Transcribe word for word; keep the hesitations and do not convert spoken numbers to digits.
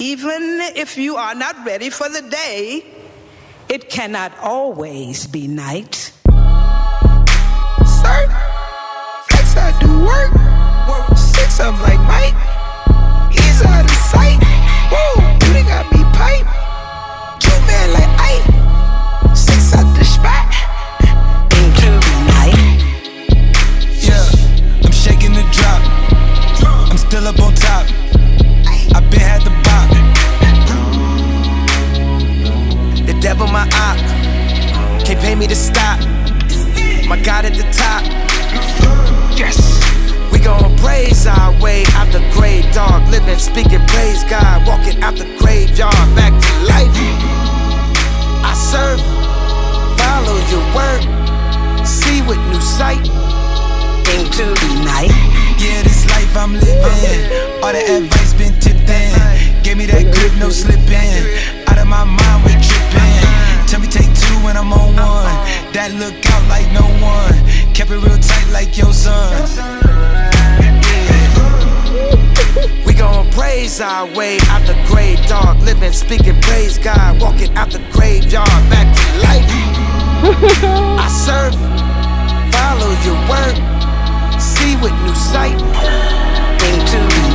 Even if you are not ready for the day, it cannot always be night. Sir, flex, I do work. Work six, I'm like Mike. He's out of sight. Whoa, you got me pipe. Two man like Ike. Six out the spot. Including night. Yeah, I'm shaking the drop. I'm still up on top. I been had the bop. The devil my op. Can't pay me to stop. My God at the top. Yes. We gon' blaze our way out the grave, dog. Living, speaking, praise God. Walking out the graveyard, back to life. I serve, follow your word, see with new sight, including night. Yeah, this life I'm living. All the advice been tipped in. Give me that grip, no slipping. Out of my mind, we're tripping. Tell me take two when I'm on one. That look out like no one. Kept it real tight like your son. Yeah. We gon' praise our way out the grave, dog. Living, speaking, praise God. Walking out the graveyard, back to life. I serve, follow your word, see with new sight. Into